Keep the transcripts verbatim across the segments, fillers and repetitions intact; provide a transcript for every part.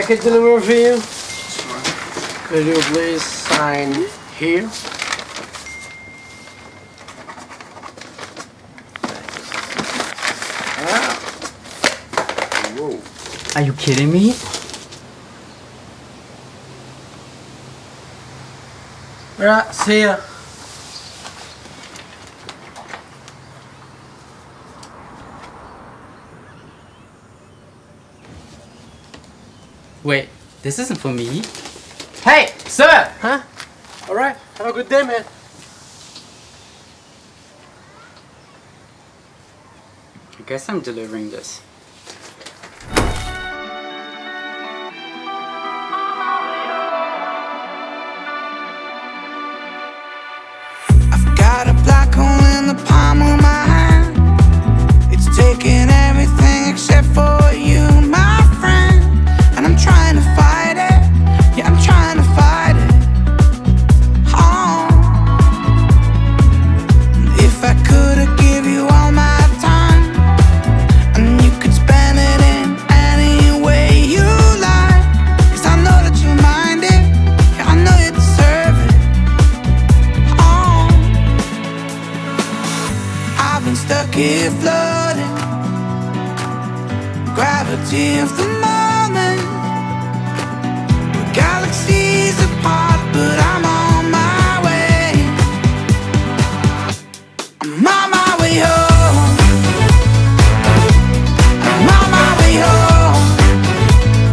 package delivery for you. Sure. Could you please sign here? Ah. Whoa. Are you kidding me? Alright, see ya. Wait, this isn't for me. Hey, sir! Huh? Alright, have a good day, man. I guess I'm delivering this. I've got a black hole in the palm of my hand. It's taking everything except for you, my friend. And I'm trying to fight it. Yeah, I'm trying to fight it. Oh. If I could've give you all my time, and you could spend it in any way you like, 'cause I know that you mind it. Yeah, I know you deserve it. Oh. I've been stuck here floating, gravity of the moment. Galaxies apart, but I'm on my way. I'm on my way home. I'm on my way home.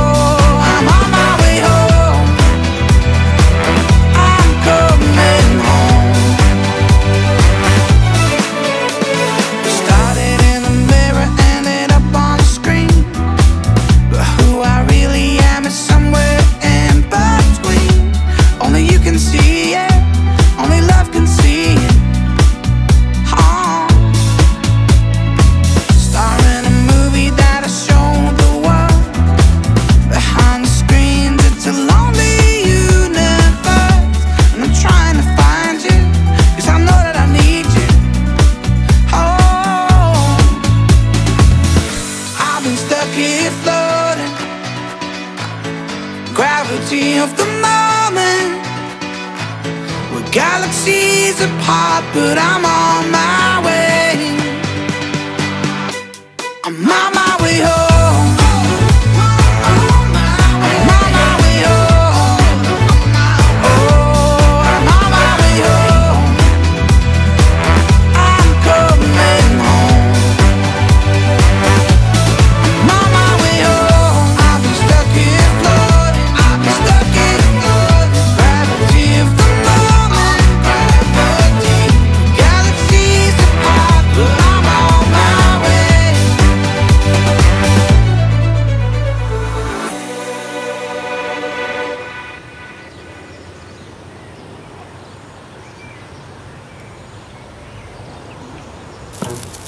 Oh, I'm on my way home. I'm coming home. Started in the mirror, ended up on the screen, but who I really am is somewhere see it, only love can see it. Oh. Star in a movie that I showed the world. Behind the screens, it's a lonely universe. And I'm trying to find you, 'cause I know that I need you. Oh, I've been stuck here floating, gravity of the moment. We're galaxies apart, but I'm on my way. I'm on my way home. Thank you.